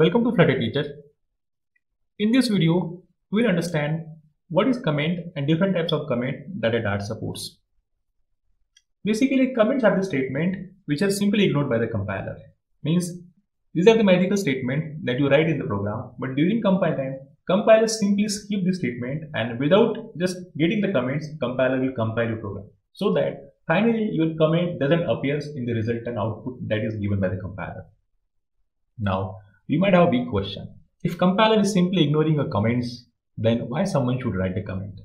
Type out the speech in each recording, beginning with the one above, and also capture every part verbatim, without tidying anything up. Welcome to Flutter Teacher. In this video, we will understand what is comment and different types of comment that a Dart supports. Basically, comments are the statement which are simply ignored by the compiler. Means these are the magical statement that you write in the program, but during compile time, compilers simply skip this statement, and without just getting the comments, compiler will compile your program so that finally your comment doesn't appear in the resultant output that is given by the compiler. Now, you might have a big question. If compiler is simply ignoring your comments, then why someone should write a comment?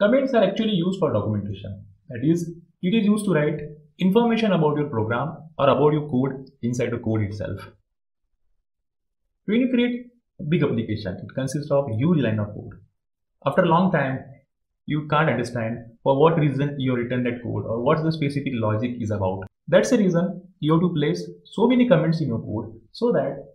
Comments are actually used for documentation. That is, it is used to write information about your program or about your code inside the code itself. When you create a big application, it consists of a huge line of code. After a long time, you can't understand for what reason you have written that code or what the specific logic is about. That's the reason you have to place so many comments in your code so that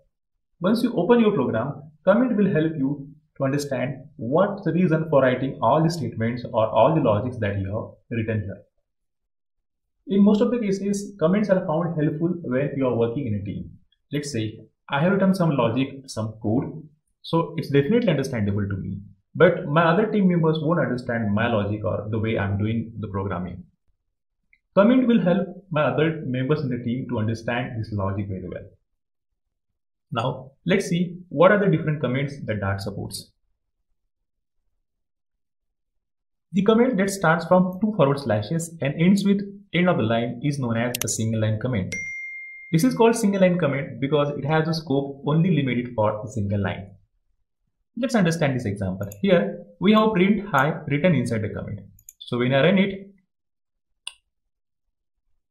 once you open your program, comment will help you to understand what's the reason for writing all the statements or all the logics that you have written here. In most of the cases, comments are found helpful when you are working in a team. Let's say I have written some logic, some code, so it's definitely understandable to me. But my other team members won't understand my logic or the way I'm doing the programming. Comment will help my other members in the team to understand this logic very well. Now, let's see what are the different comments that Dart supports. The comment that starts from two forward slashes and ends with end of the line is known as a single line comment. This is called single line comment because it has a scope only limited for a single line. Let's understand this example. Here we have print hi written inside the comment. So when I run it,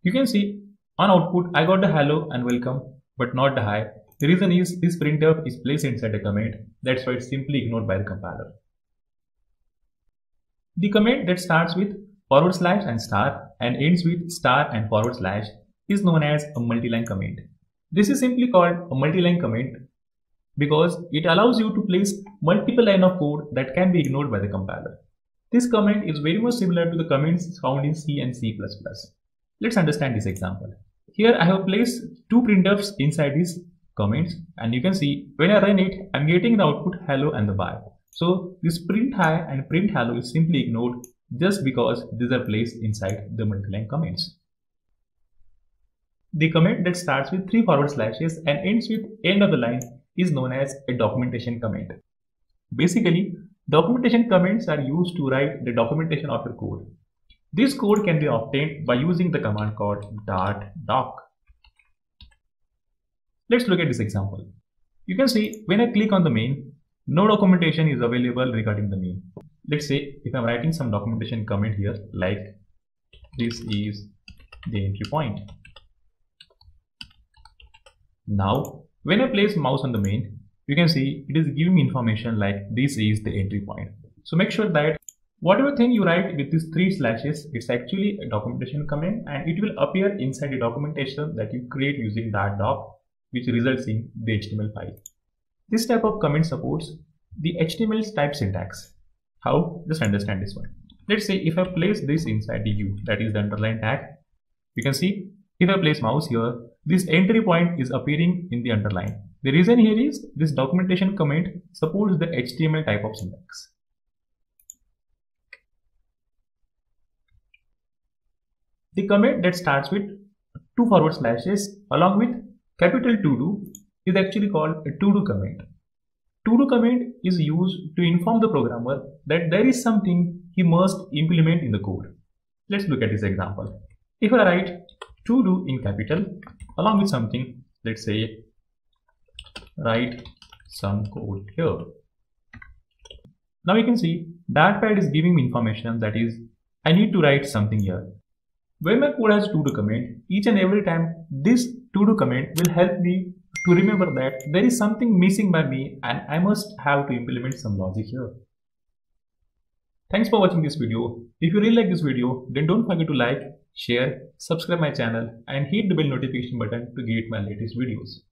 you can see on output I got the hello and welcome but not the hi. The reason is this printf is placed inside the comment, that's why it's simply ignored by the compiler. The comment that starts with forward slash and star and ends with star and forward slash is known as a multi-line comment. This is simply called a multi-line comment because it allows you to place multiple lines of code that can be ignored by the compiler. This comment is very much similar to the comments found in C and C plus plus. Let's understand this example. Here I have placed two printfs inside this comments, and you can see when I run it, I'm getting the output hello and the bye. So this print hi and print hello is simply ignored just because these are placed inside the multi-line comments. The comment that starts with three forward slashes and ends with end of the line is known as a documentation comment. Basically, documentation comments are used to write the documentation of your code. This code can be obtained by using the command called dart doc. Let's look at this example. You can see when I click on the main, no documentation is available regarding the main. Let's say if I'm writing some documentation comment here, like this is the entry point. Now, when I place mouse on the main, you can see it is giving me information like this is the entry point. So make sure that whatever thing you write with these three slashes, it's actually a documentation comment and it will appear inside the documentation that you create using Dart doc, which results in the H T M L file. This type of comment supports the H T M L type syntax. How? Just understand this one. Let's say if I place this inside the U, that is the underline tag, you can see if I place mouse here, this entry point is appearing in the underline. The reason here is this documentation comment supports the H T M L type of syntax. The comment that starts with two forward slashes along with capital TODO is actually called a TODO comment. TODO comment is used to inform the programmer that there is something he must implement in the code. Let's look at this example. If I write TODO in capital along with something, let's say write some code here. Now you can see Dartpad is giving me information that is I need to write something here. When my code has TODO comment, each and every time this TODO comment will help me to remember that there is something missing by me and I must have to implement some logic here. Thanks for watching this video. If you really like this video, then don't forget to like, share, subscribe my channel and hit the bell notification button to get my latest videos.